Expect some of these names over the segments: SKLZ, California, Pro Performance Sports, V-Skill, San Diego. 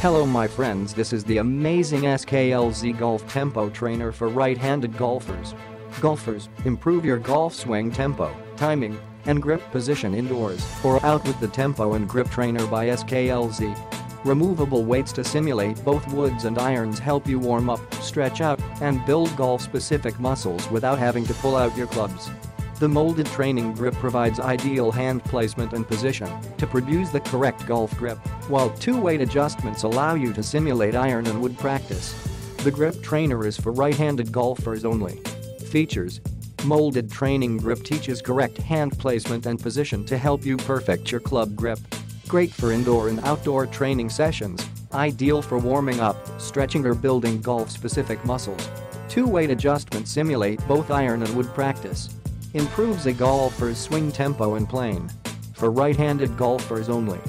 Hello my friends, this is the amazing SKLZ golf tempo trainer for right-handed golfers. Golfers, improve your golf swing tempo, timing, and grip position indoors or out with the tempo and grip trainer by SKLZ. Removable weights to simulate both woods and irons help you warm up, stretch out, and build golf-specific muscles without having to pull out your clubs. The molded training grip provides ideal hand placement and position to produce the correct golf grip, while two-weight adjustments allow you to simulate iron and wood practice. The grip trainer is for right-handed golfers only. Features: molded training grip teaches correct hand placement and position to help you perfect your club grip. Great for indoor and outdoor training sessions, ideal for warming up, stretching or building golf-specific muscles. Two-weight adjustments simulate both iron and wood practice. Improves a golfer's swing tempo and plane. For right-handed golfers only.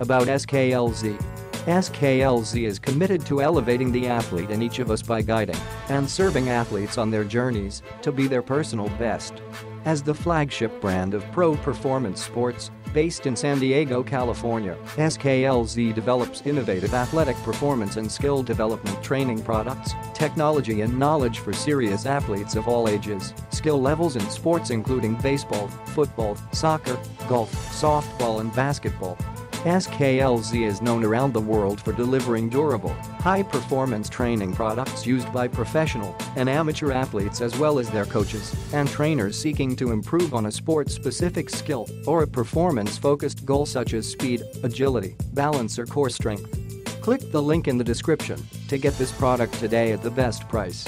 About SKLZ. SKLZ is committed to elevating the athlete in each of us by guiding and serving athletes on their journeys to be their personal best. As the flagship brand of Pro Performance Sports, based in San Diego, California, SKLZ develops innovative athletic performance and skill development training products, technology and knowledge for serious athletes of all ages, skill levels in sports including baseball, football, soccer, golf, softball and basketball. SKLZ is known around the world for delivering durable, high-performance training products used by professional and amateur athletes as well as their coaches and trainers seeking to improve on a sport-specific skill or a performance-focused goal such as speed, agility, balance or core strength. Click the link in the description to get this product today at the best price.